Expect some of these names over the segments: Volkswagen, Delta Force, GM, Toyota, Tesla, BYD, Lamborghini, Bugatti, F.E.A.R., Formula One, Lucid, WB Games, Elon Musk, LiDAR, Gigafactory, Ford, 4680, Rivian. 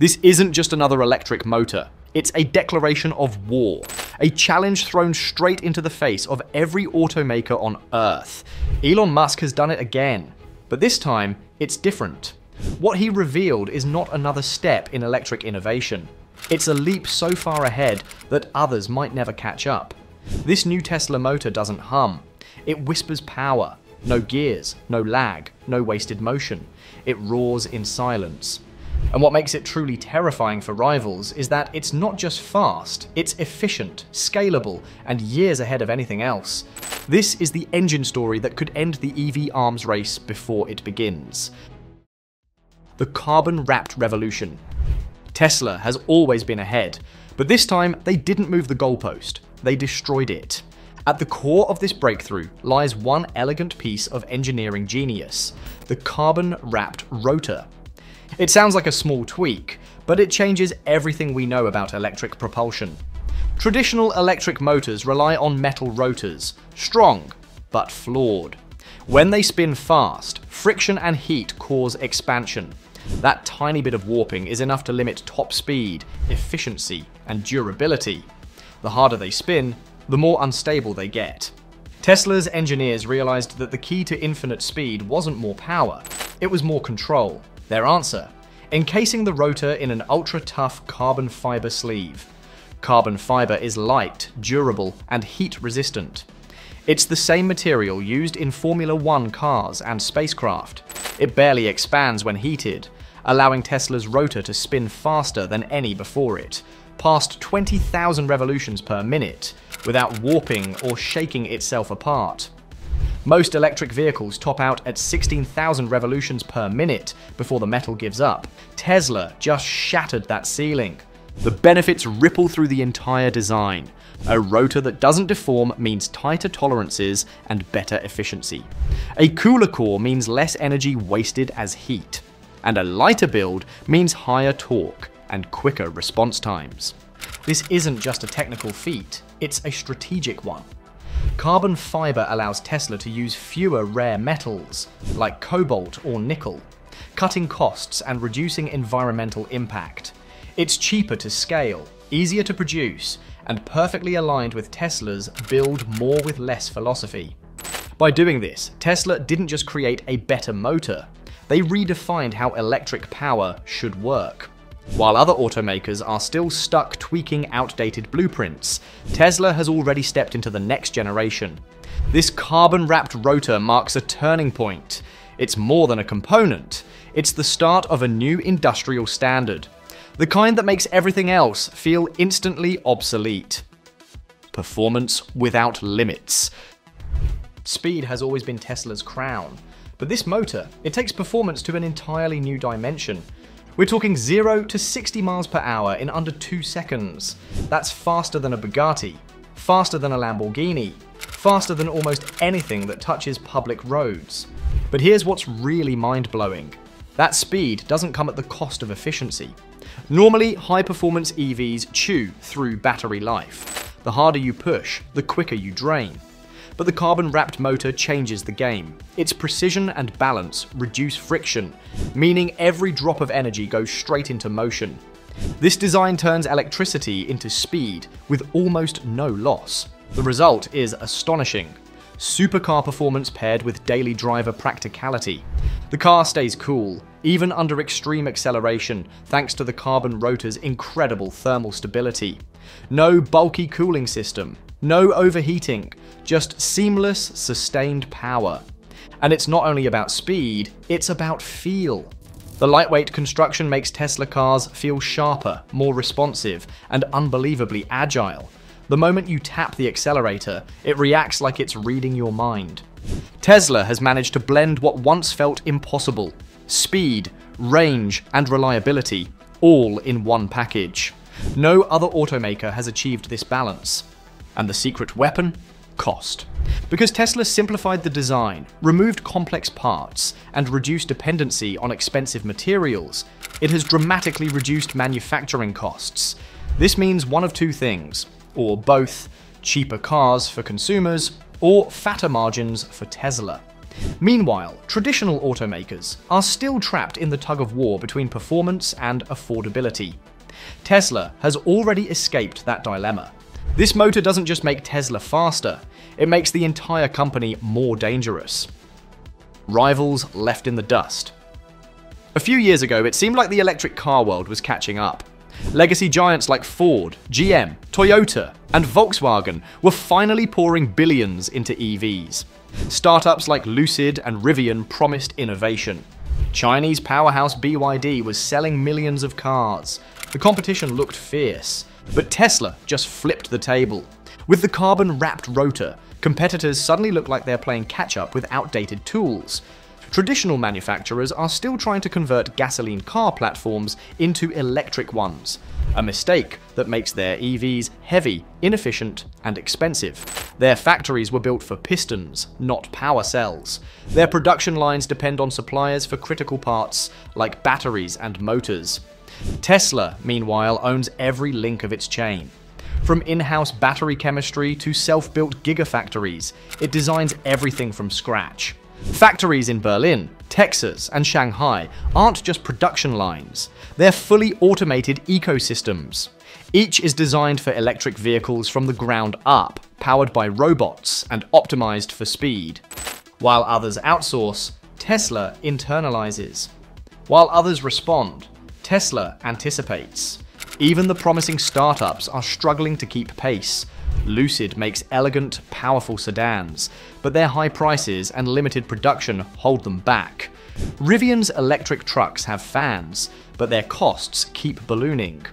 This isn't just another electric motor. It's a declaration of war, a challenge thrown straight into the face of every automaker on Earth. Elon Musk has done it again, but this time it's different. What he revealed is not another step in electric innovation. It's a leap so far ahead that others might never catch up. This new Tesla motor doesn't hum. It whispers power. No gears, no lag, no wasted motion. It roars in silence. And what makes it truly terrifying for rivals is that it's not just fast, it's efficient, scalable, and years ahead of anything else. This is the engine story that could end the EV arms race before it begins. The carbon-wrapped revolution. Tesla has always been ahead, but this time they didn't move the goalpost, they destroyed it. At the core of this breakthrough lies one elegant piece of engineering genius, the carbon-wrapped rotor. It sounds like a small tweak, but it changes everything we know about electric propulsion. Traditional electric motors rely on metal rotors, strong but flawed. When they spin fast, friction and heat cause expansion. That tiny bit of warping is enough to limit top speed, efficiency, and durability. The harder they spin, the more unstable they get. Tesla's engineers realized that the key to infinite speed wasn't more power, it was more control. Their answer? Encasing the rotor in an ultra-tough carbon fiber sleeve. Carbon fiber is light, durable, and heat-resistant. It's the same material used in Formula One cars and spacecraft. It barely expands when heated, allowing Tesla's rotor to spin faster than any before it, past 20,000 revolutions per minute, without warping or shaking itself apart. Most electric vehicles top out at 16,000 revolutions per minute before the metal gives up. Tesla just shattered that ceiling. The benefits ripple through the entire design. A rotor that doesn't deform means tighter tolerances and better efficiency. A cooler core means less energy wasted as heat. And a lighter build means higher torque and quicker response times. This isn't just a technical feat, it's a strategic one. Carbon fiber allows Tesla to use fewer rare metals, like cobalt or nickel, cutting costs and reducing environmental impact. It's cheaper to scale, easier to produce, and perfectly aligned with Tesla's build more with less philosophy. By doing this, Tesla didn't just create a better motor, they redefined how electric power should work. While other automakers are still stuck tweaking outdated blueprints, Tesla has already stepped into the next generation. This carbon-wrapped rotor marks a turning point. It's more than a component. It's the start of a new industrial standard, the kind that makes everything else feel instantly obsolete. Performance without limits. Speed has always been Tesla's crown, but this motor, it takes performance to an entirely new dimension. We're talking 0 to 60 miles per hour in under 2 seconds. That's faster than a Bugatti, faster than a Lamborghini, faster than almost anything that touches public roads. But here's what's really mind-blowing. That speed doesn't come at the cost of efficiency. Normally, high-performance EVs chew through battery life. The harder you push, the quicker you drain. But the carbon-wrapped motor changes the game. Its precision and balance reduce friction, meaning every drop of energy goes straight into motion. This design turns electricity into speed with almost no loss. The result is astonishing. Supercar performance paired with daily driver practicality. The car stays cool, even under extreme acceleration, thanks to the carbon rotor's incredible thermal stability. No bulky cooling system. No overheating, just seamless, sustained power. And it's not only about speed, it's about feel. The lightweight construction makes Tesla cars feel sharper, more responsive, and unbelievably agile. The moment you tap the accelerator, it reacts like it's reading your mind. Tesla has managed to blend what once felt impossible: speed, range, and reliability, all in one package. No other automaker has achieved this balance. And the secret weapon? Cost. Because Tesla simplified the design, removed complex parts, and reduced dependency on expensive materials, it has dramatically reduced manufacturing costs. This means one of two things, or both: cheaper cars for consumers, or fatter margins for Tesla. Meanwhile, traditional automakers are still trapped in the tug-of-war between performance and affordability. Tesla has already escaped that dilemma. This motor doesn't just make Tesla faster, it makes the entire company more dangerous. Rivals left in the dust. A few years ago, it seemed like the electric car world was catching up. Legacy giants like Ford, GM, Toyota, and Volkswagen were finally pouring billions into EVs. Startups like Lucid and Rivian promised innovation. Chinese powerhouse BYD was selling millions of cars. The competition looked fierce, but Tesla just flipped the table. With the carbon-wrapped rotor, competitors suddenly look like they're playing catch-up with outdated tools. Traditional manufacturers are still trying to convert gasoline car platforms into electric ones, a mistake that makes their EVs heavy, inefficient, and expensive. Their factories were built for pistons, not power cells. Their production lines depend on suppliers for critical parts like batteries and motors. Tesla, meanwhile, owns every link of its chain. From in-house battery chemistry to self-built gigafactories, it designs everything from scratch. Factories in Berlin, Texas, and Shanghai aren't just production lines. They're fully automated ecosystems. Each is designed for electric vehicles from the ground up, powered by robots and optimized for speed. While others outsource, Tesla internalizes. While others respond, Tesla anticipates. Even the promising startups are struggling to keep pace. Lucid makes elegant, powerful sedans, but their high prices and limited production hold them back. Rivian's electric trucks have fans, but their costs keep ballooning.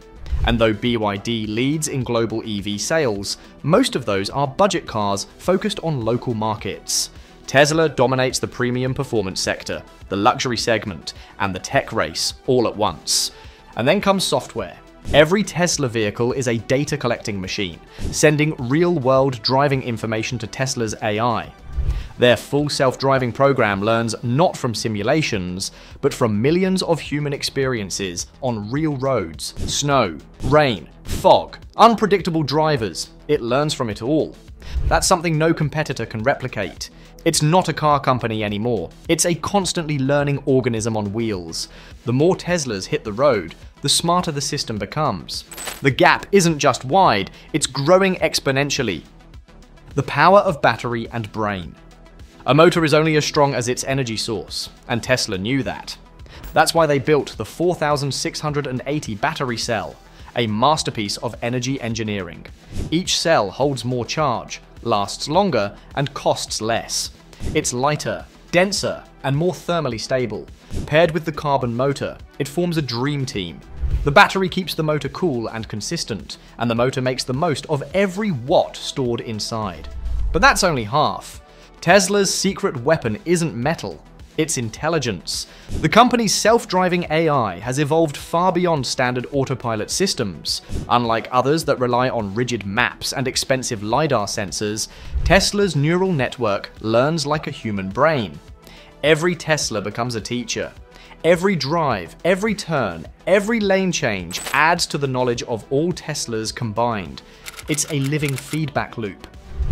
And though BYD leads in global EV sales, most of those are budget cars focused on local markets. Tesla dominates the premium performance sector, the luxury segment, and the tech race all at once. And then comes software. Every Tesla vehicle is a data-collecting machine, sending real-world driving information to Tesla's AI. Their full self-driving program learns not from simulations, but from millions of human experiences on real roads, snow, rain, fog, unpredictable drivers. It learns from it all. That's something no competitor can replicate. It's not a car company anymore. It's a constantly learning organism on wheels. The more Teslas hit the road, the smarter the system becomes. The gap isn't just wide, it's growing exponentially. The power of battery and brain. A motor is only as strong as its energy source, and Tesla knew that. That's why they built the 4680 battery cell, a masterpiece of energy engineering. Each cell holds more charge, lasts longer, and costs less. It's lighter, denser, and more thermally stable. Paired with the carbon motor, it forms a dream team. The battery keeps the motor cool and consistent, and the motor makes the most of every watt stored inside. But that's only half. Tesla's secret weapon isn't metal. It's intelligence. The company's self-driving AI has evolved far beyond standard autopilot systems. Unlike others that rely on rigid maps and expensive LiDAR sensors, Tesla's neural network learns like a human brain. Every Tesla becomes a teacher. Every drive, every turn, every lane change adds to the knowledge of all Teslas combined. It's a living feedback loop.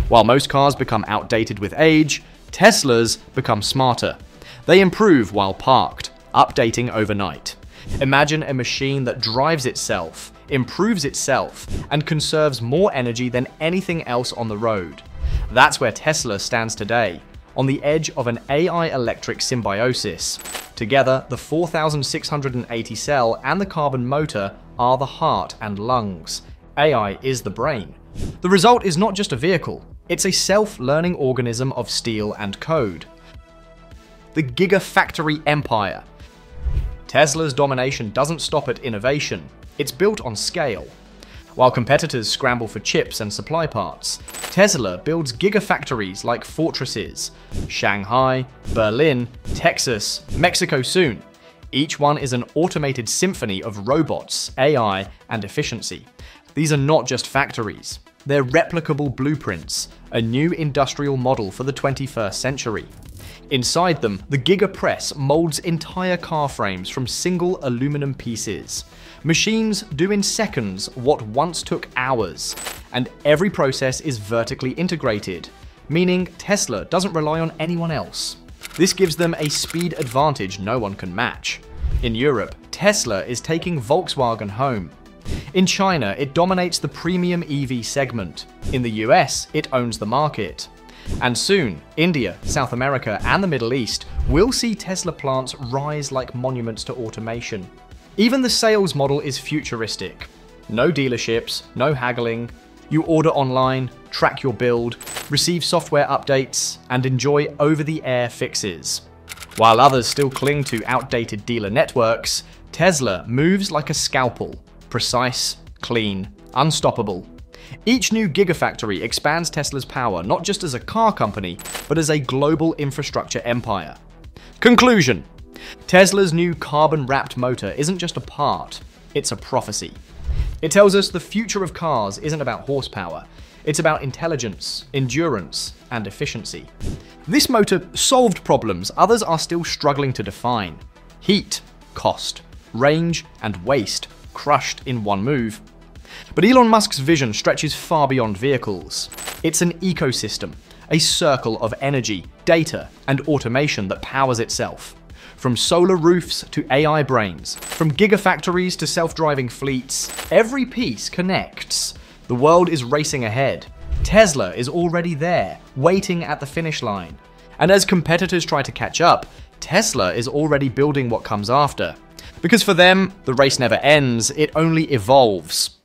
While most cars become outdated with age, Teslas become smarter. They improve while parked, updating overnight. Imagine a machine that drives itself, improves itself, and conserves more energy than anything else on the road. That's where Tesla stands today, on the edge of an AI-electric symbiosis. Together, the 4680 cell and the carbon motor are the heart and lungs. AI is the brain. The result is not just a vehicle, it's a self-learning organism of steel and code. The Gigafactory Empire. Tesla's domination doesn't stop at innovation, it's built on scale. While competitors scramble for chips and supply parts, Tesla builds gigafactories like fortresses. Shanghai, Berlin, Texas, Mexico soon. Each one is an automated symphony of robots, AI, and efficiency. These are not just factories. They're replicable blueprints, a new industrial model for the 21st century. Inside them, the Giga Press molds entire car frames from single aluminum pieces. Machines do in seconds what once took hours, and every process is vertically integrated, meaning Tesla doesn't rely on anyone else. This gives them a speed advantage no one can match. In Europe, Tesla is taking Volkswagen home. In China, it dominates the premium EV segment. In the US, it owns the market. And soon, India, South America, and the Middle East will see Tesla plants rise like monuments to automation. Even the sales model is futuristic. No dealerships, no haggling. You order online, track your build, receive software updates, and enjoy over-the-air fixes. While others still cling to outdated dealer networks, Tesla moves like a scalpel. Precise, clean, unstoppable. Each new gigafactory expands Tesla's power not just as a car company, but as a global infrastructure empire. Conclusion: Tesla's new carbon-wrapped motor isn't just a part, it's a prophecy. It tells us the future of cars isn't about horsepower, it's about intelligence, endurance, and efficiency. This motor solved problems others are still struggling to define. Heat, cost, range, and waste. Crushed in one move. But Elon Musk's vision stretches far beyond vehicles. It's an ecosystem, a circle of energy, data, and automation that powers itself. From solar roofs to AI brains, from gigafactories to self-driving fleets, every piece connects. The world is racing ahead. Tesla is already there, waiting at the finish line. And as competitors try to catch up, Tesla is already building what comes after. Because for them, the race never ends, it only evolves.